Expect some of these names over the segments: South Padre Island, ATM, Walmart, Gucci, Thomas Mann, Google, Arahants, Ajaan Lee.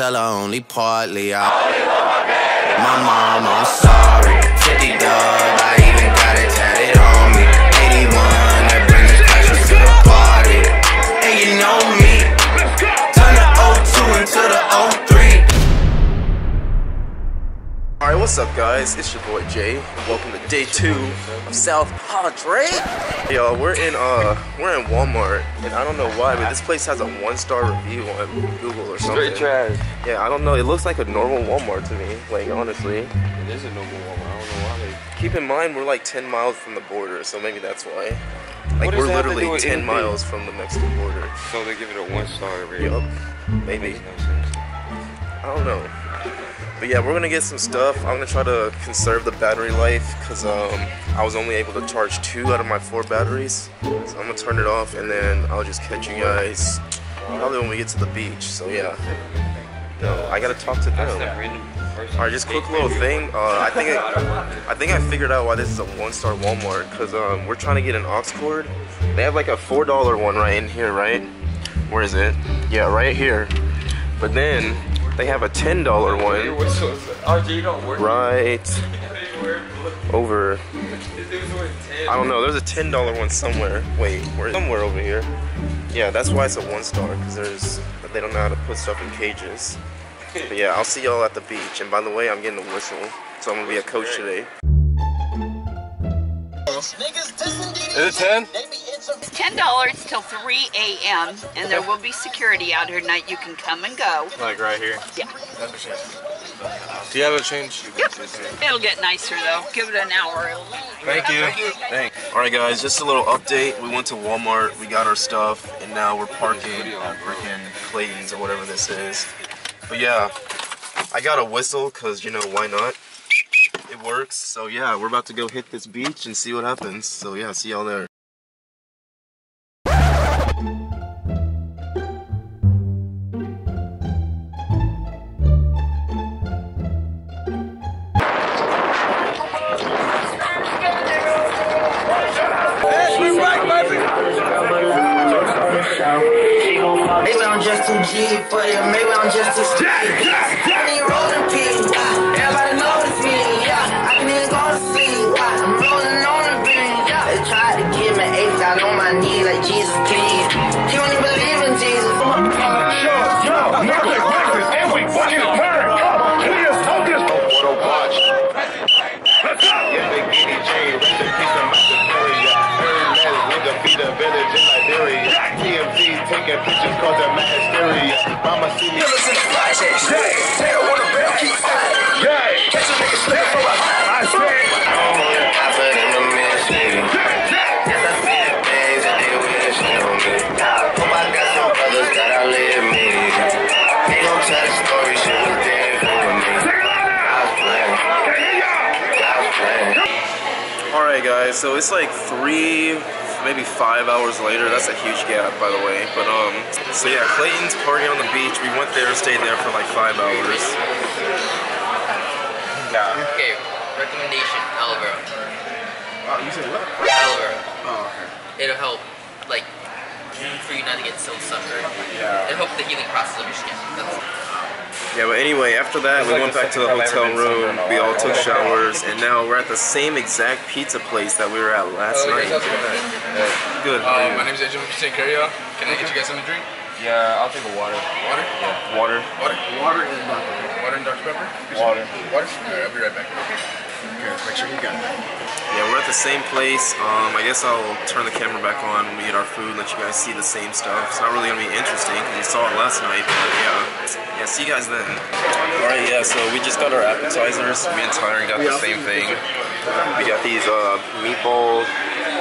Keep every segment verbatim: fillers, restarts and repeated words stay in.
tell her only partly. I only want my baby. My mom, I'm sorry. fifty dub, I even got it tatted on me. eighty-one, that bring the passions to the party. And you know me. Turn the oh two into the oh three. Alright, what's up, guys? It's your boy Jay, and welcome to day two of South Padre. Yo, we're in uh, we're in Walmart, and I don't know why, but this place has a one-star review on Google or something. Straight trash. Yeah, I don't know. It looks like a normal Walmart to me, like honestly. It is a normal Walmart. I don't know why. They... Keep in mind, we're like ten miles from the border, so maybe that's why. Like we're literally ten anything? miles from the Mexican border. So they give it a one-star review. Yep. Maybe. I don't know. But yeah, we're gonna get some stuff. I'm gonna try to conserve the battery life because um, I was only able to charge two out of my four batteries. So I'm gonna turn it off and then I'll just catch you guys probably when we get to the beach. So yeah, no, I gotta talk to them. Alright, just quick little thing. Uh, I think I, I think I figured out why this is a one-star Walmart because um, we're trying to get an aux cord. They have like a four dollar one right in here, right? Where is it? Yeah, right here. But then they have a ten dollar one right over. I don't know, there's a ten dollar one somewhere. Wait, where? Somewhere over here. Yeah, that's why it's a one star, because there's they don't know how to put stuff in cages. But yeah, I'll see y'all at the beach. And by the way, I'm getting a whistle, so I'm gonna be a coach today. Is it ten? It's ten dollars till three A M and there will be security out here tonight. You can come and go. Like right here? Yeah. Do you have a change? Yep. It'll get nicer though. Give it an hour. Thank you. Thanks. Alright guys, just a little update. We went to Walmart, we got our stuff, and now we're parking at freaking Clayton's or whatever this is. But yeah, I got a whistle because, you know, why not? It works. So yeah, we're about to go hit this beach and see what happens. So yeah, see y'all there. Maybe I'm just too G for you, maybe I'm just too stupid. I need rolling pieces, everybody notice me, yeah. I can even go to sleep, I'm rolling on the beat, yeah. They tried to give me eight down on my knees like Jesus, please. You don't even believe in Jesus. Yo, yo, Memphis, Memphis, and we fucking turn. Come on, we just told this. So watch. Let's go. Yeah, they get it changed. Rest in peace to Macedonia. Very nice, with the feet of village in Liberia. Taking pictures cause they're mad hysteria. Mama see me. Killers in the fly shake. Stay. They don't want a bell. Keep fighting. Yeah. Catch a nigga slip for a high. I said. I'm on the outfit in the man's city. Yes, I see the things that they wish on me. Hope I got some brothers that outlive me. They gon' tell the story. Shit was there for me. I was playing. I was playing. Alright guys, so it's like three... maybe five hours later. That's a huge gap, by the way. But um, so yeah, Clayton's party on the beach. We went there, stayed there for like five hours. Yeah. Okay, recommendation, aloe vera. Oh, you said what? Aloe vera. Oh, okay. It'll help, like, for you not to get so sunburned. Yeah. It'll help the healing process of your skin. That's Yeah, but anyway, after that, we went back to the hotel room, we all took showers, and now we're at the same exact pizza place that we were at last night. Good. Uh, my name is Edge, I'm from Saint Cario. Can I get you guys something to drink? Yeah, I'll take a water. Water? Yeah. Water. Water? Water and Dr. Pepper. Water and Dr. Pepper? Water. Water? Alright, I'll be right back. Okay, make sure you got it. Yeah, we're at the same place. Um, I guess I'll turn the camera back on when we get our food and let you guys see the same stuff. It's not really going to be interesting because we saw it last night, but yeah. Yeah, see you guys then. Alright, yeah, so we just got our appetizers. Me and Tyron got the same thing. We got these uh, meatballs.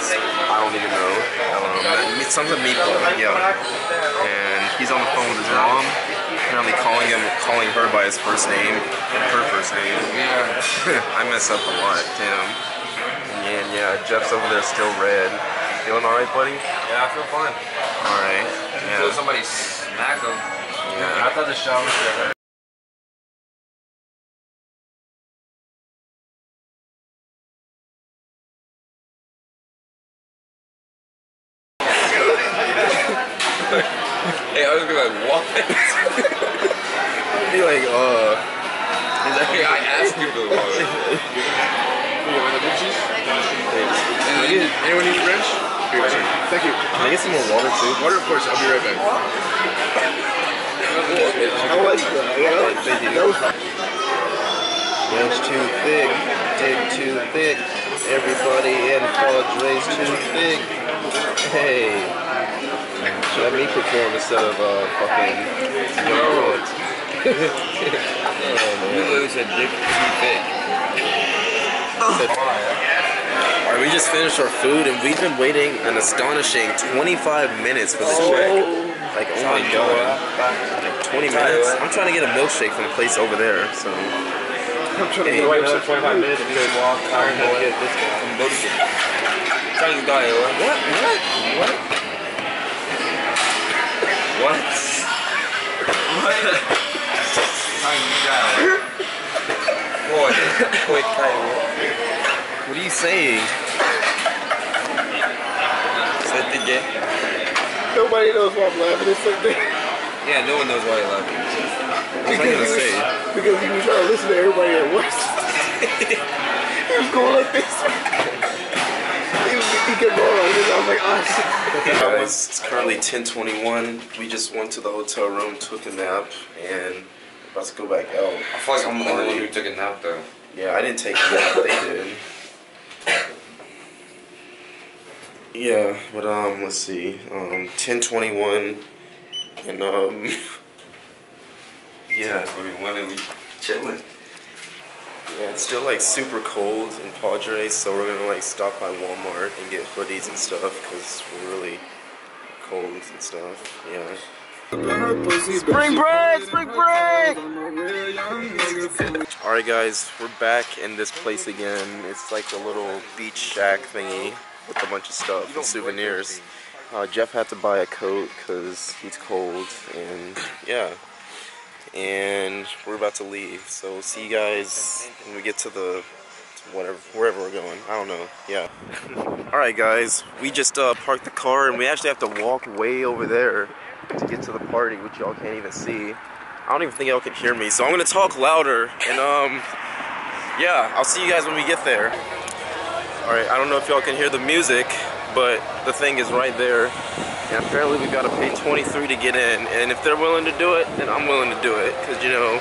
I don't even know. Um, something meatball, yeah. And he's on the phone with his mom. Apparently calling him, calling her by his first name and her first name. Yeah. I mess up a lot, damn. And yeah, Jeff's over there still red. You feeling alright, buddy? Yeah, I feel fine. Alright. Yeah. Until somebody smack him. Yeah. I thought the shower was there. Hey, I was gonna be like, what? like, uh... He's like, I asked you for the water. You want the bitches? Anyone need a wrench? Thank you. Can I get some more water, too? Water, of course. I'll be right back. I like that. I like that. That was Wrench too thick. Dick too thick. Everybody in Padre's too thick. Hey. Let me perform instead of uh, fucking steroids. You lose a dick too thick. Alright, we just finished our food and we've been waiting an astonishing twenty-five minutes for the oh. check. Like, oh my god. Like twenty minutes? I'm trying to get a milkshake from the place over there, so. I'm trying to get away for twenty-five minutes and just walk hard and get this one. What? What? What? What? What? Time down. Boy, quick time. What are you saying? Something again. Nobody knows why I'm laughing at something. Yeah, no one knows why you're laughing. What was I going to say? Because he was trying to listen to everybody at once. He was going like this. He was he kept going like this. I was like, ah, shit. Hey guys, it's currently ten twenty-one. We just went to the hotel room, took a nap, and about to go back out. I feel like I'm the only one who took a nap though. Yeah, I didn't take a nap, they did. Yeah, but um, let's see, um, ten twenty-one, and um, yeah. ten twenty-one and we chilling. Yeah, it's still like super cold in Padre, so we're gonna like stop by Walmart and get hoodies and stuff because we're really cold and stuff. Yeah. Spring break! Spring break! Alright, guys, we're back in this place again. It's like a little beach shack thingy with a bunch of stuff and souvenirs. Uh, Jeff had to buy a coat because he's cold, and yeah. And we're about to leave, so see you guys when we get to the whatever wherever we're going. I don't know. Yeah. All right, guys, we just uh, parked the car, and we actually have to walk way over there to get to the party, which y'all can't even see. I don't even think y'all can hear me, so I'm gonna talk louder. And um, yeah, I'll see you guys when we get there. All right, I don't know if y'all can hear the music, but the thing is right there. And apparently we've got to pay twenty-three to get in, and if they're willing to do it, then I'm willing to do it, because, you know,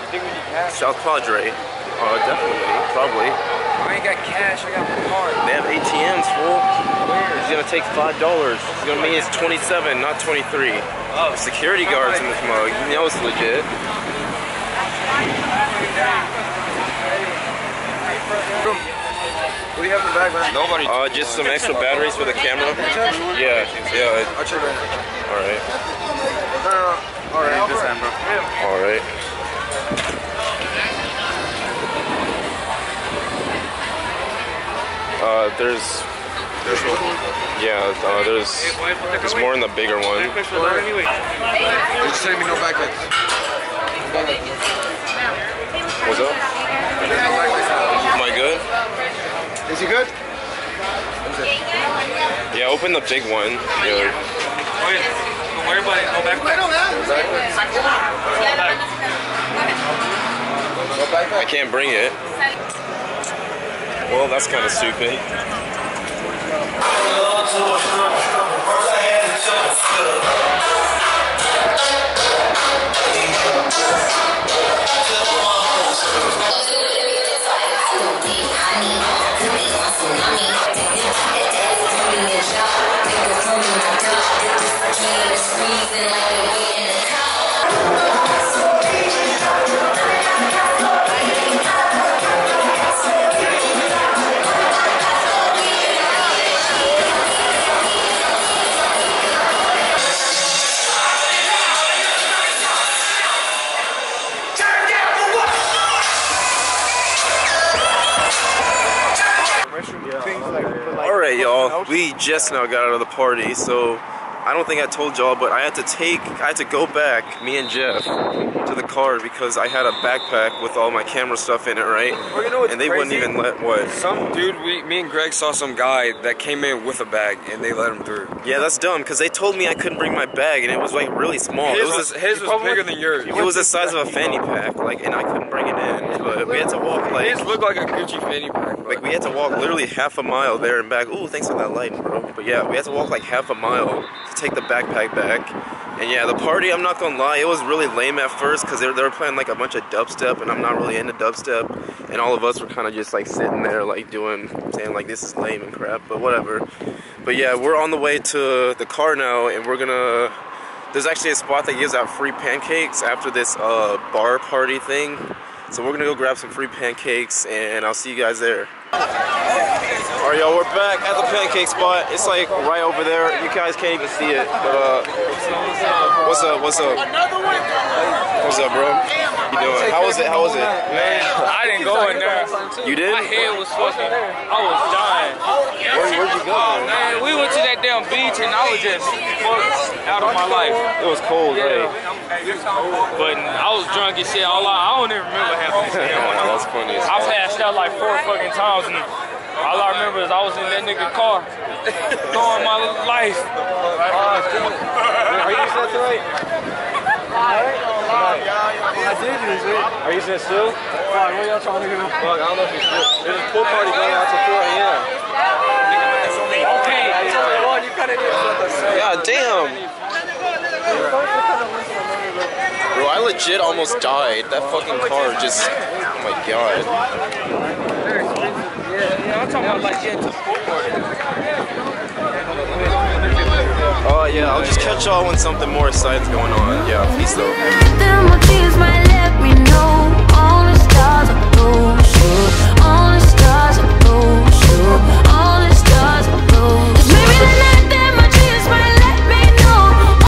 South Padre, uh, definitely, probably. I ain't got cash, I got my card. They have A T Ms, fool. It's going to take five dollars. It's going to mean it's twenty-seven, not twenty-three. Oh, security guards in this mug, you know it's legit. What do you have in the bag, man? Nobody. Uh, just some extra batteries for the camera. Yeah, yeah. I'll check it. All right. No, no, no. All right, this hand, bro. All right. Uh, there's, there's one. Yeah, uh, there's, there's more in the bigger one. Did you send me no backpacks? What's up? Am I good? Is he good? Yeah, open the big one. Yeah. Oh, yeah. Don't worry about it. Go back. I can't bring it. Well, that's kind of stupid. We just now got out of the party, so I don't think I told y'all, but I had to take, I had to go back, me and Jeff, to the car because I had a backpack with all my camera stuff in it, right? Well, you know what's and they crazy? Wouldn't even let what? Some dude, we, me and Greg saw some guy that came in with a bag, and they let him through. Yeah, that's dumb because they told me I couldn't bring my bag, and it was like really small. His it was, was, his was bigger than yours. It was the size of a fanny pack, like, and I couldn't bring it in. But we had to walk like. His looked like a Gucci fanny pack. But. Like we had to walk literally half a mile there and back. Ooh, thanks for that lighting, bro. But yeah, we had to walk like half a mile. Take the backpack back. And yeah, the party, I'm not gonna lie, it was really lame at first because they, they were playing like a bunch of dubstep and I'm not really into dubstep, and all of us were kind of just like sitting there like doing saying like this is lame and crap, but whatever. But yeah, we're on the way to the car now, and we're gonna, there's actually a spot that gives out free pancakes after this uh bar party thing, so we're gonna go grab some free pancakes and I'll see you guys there. All right, y'all, we're back at the pancake spot. It's like right over there. You guys can't even see it. But uh, what's up? What's up? What's up, bro? You doing? How was it? How was it? Man, I didn't go in there. You did? My head was fucking. I was dying. Where, where'd you go? Oh man, we went to that damn beach and I was just out of my life. It was cold, yeah. Right? But I was drunk and shit. All I, I don't even remember half of this. That's funny. I passed out like four fucking times. And all I remember is I was in that nigga car throwing my life. Are you using that tonight? I did use it. Are you using it still? Fuck, what y'all trying to do? Fuck, I don't know if you still. There's a pool party going out till four A M Okay. God damn. Bro, I legit almost died. That fucking car just. Oh my god. I'm talking about like getting to the pool party. Oh yeah, I'll just catch y'all when something more exciting's going on. Yeah, peace though.